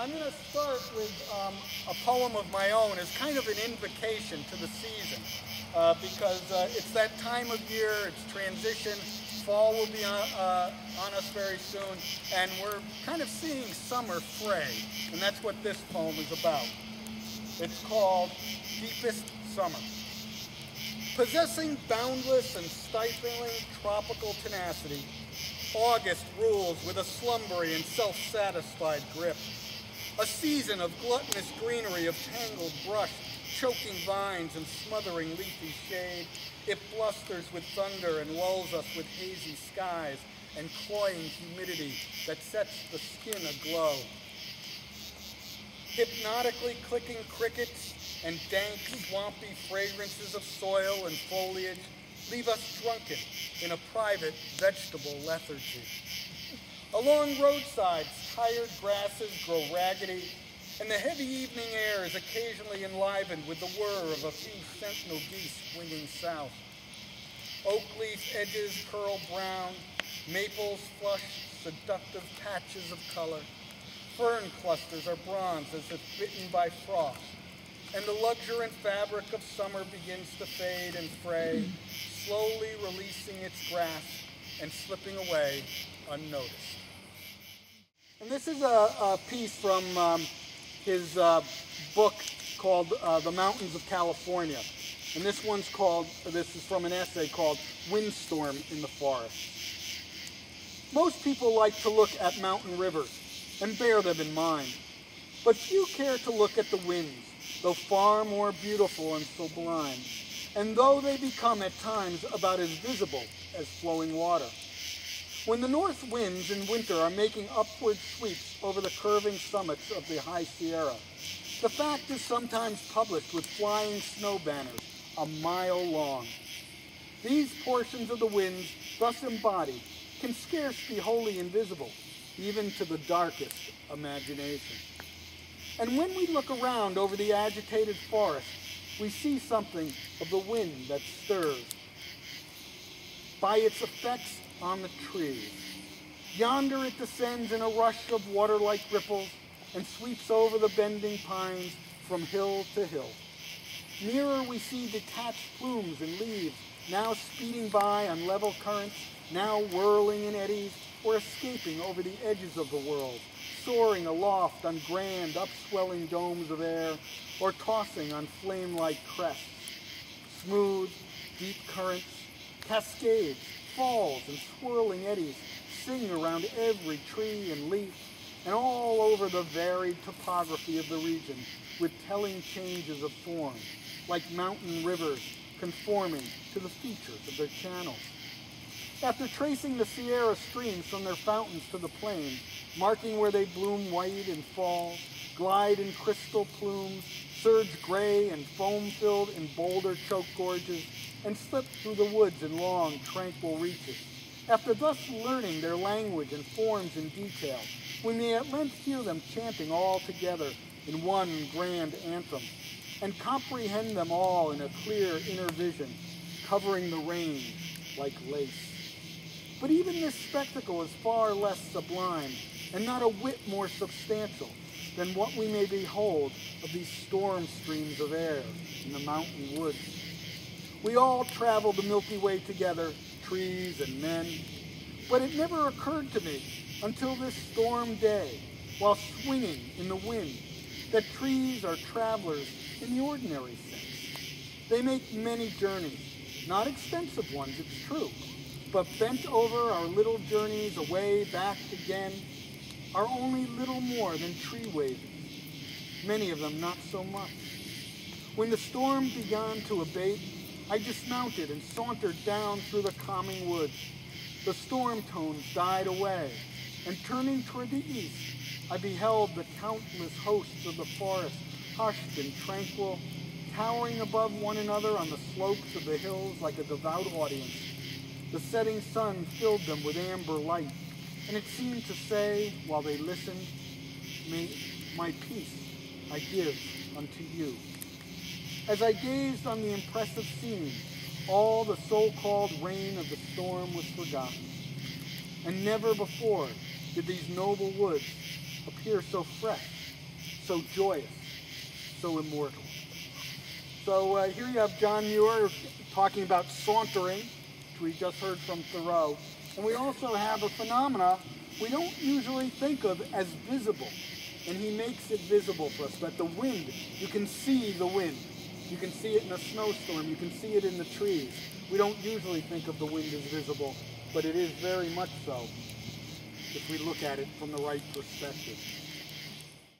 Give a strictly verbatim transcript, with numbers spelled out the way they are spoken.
I'm going to start with um, a poem of my own as kind of an invocation to the season, uh, because uh, it's that time of year, it's transition, fall will be on, uh, on us very soon, and we're kind of seeing summer fray, and that's what this poem is about. It's called Deepest Summer. Possessing boundless and stifling tropical tenacity, August rules with a slumbery and self-satisfied grip. A season of gluttonous greenery, of tangled brush, choking vines and smothering leafy shade. It blusters with thunder and lulls us with hazy skies and cloying humidity that sets the skin aglow. Hypnotically clicking crickets and dank, swampy fragrances of soil and foliage leave us drunken in a private vegetable lethargy. Along roadsides, tired grasses grow raggedy, and the heavy evening air is occasionally enlivened with the whir of a few sentinel geese winging south. Oak leaf edges curl brown, maples flush seductive patches of color, fern clusters are bronze as if bitten by frost, and the luxuriant fabric of summer begins to fade and fray, slowly releasing its grasp and slipping away unnoticed. And this is a, a piece from um, his uh, book called uh, The Mountains of California. And this one's called, this is from an essay called Windstorm in the Forest. Most people like to look at mountain rivers and bear them in mind, but few care to look at the winds, though far more beautiful and sublime, and though they become at times about as visible as flowing water. When the north winds in winter are making upward sweeps over the curving summits of the high Sierra, the fact is sometimes published with flying snow banners a mile long. These portions of the winds, thus embodied, can scarce be wholly invisible, even to the darkest imagination. And when we look around over the agitated forest, we see something of the wind that stirs. By its effects on the trees, yonder it descends in a rush of water-like ripples and sweeps over the bending pines from hill to hill. Nearer we see detached plumes and leaves, now speeding by on level currents, now whirling in eddies, or escaping over the edges of the world, soaring aloft on grand upswelling domes of air, or tossing on flame-like crests. Smooth, deep currents, cascades, falls, and swirling eddies sing around every tree and leaf, and all over the varied topography of the region, with telling changes of form, like mountain rivers conforming to the features of their channels. After tracing the Sierra streams from their fountains to the plain, marking where they bloom white and fall, glide in crystal plumes, surge gray and foam-filled in boulder choke gorges, and slip through the woods in long, tranquil reaches. After thus learning their language and forms in detail, we may at length hear them chanting all together in one grand anthem, and comprehend them all in a clear inner vision, covering the range like lace. But even this spectacle is far less sublime and not a whit more substantial than what we may behold of these storm streams of air in the mountain woods. We all travel the Milky Way together, trees and men, but it never occurred to me until this storm day, while swinging in the wind, that trees are travelers in the ordinary sense. They make many journeys, not extensive ones, it's true, but bent over our little journeys away back again are only little more than tree wavings, many of them not so much. When the storm began to abate, I dismounted and sauntered down through the calming woods. The storm tones died away, and turning toward the east, I beheld the countless hosts of the forest, hushed and tranquil, towering above one another on the slopes of the hills like a devout audience. The setting sun filled them with amber light, and it seemed to say, while they listened, "May my peace I give unto you." As I gazed on the impressive scene, all the so-called rain of the storm was forgotten. And never before did these noble woods appear so fresh so joyous, so immortal. So uh, here you have John Muir talking about sauntering, which we just heard from Thoreau. And we also have a phenomena we don't usually think of as visible, and he makes it visible for us. But the wind, you can see the wind. You can see it in a snowstorm. You can see it in the trees. We don't usually think of the wind as visible, but it is very much so if we look at it from the right perspective.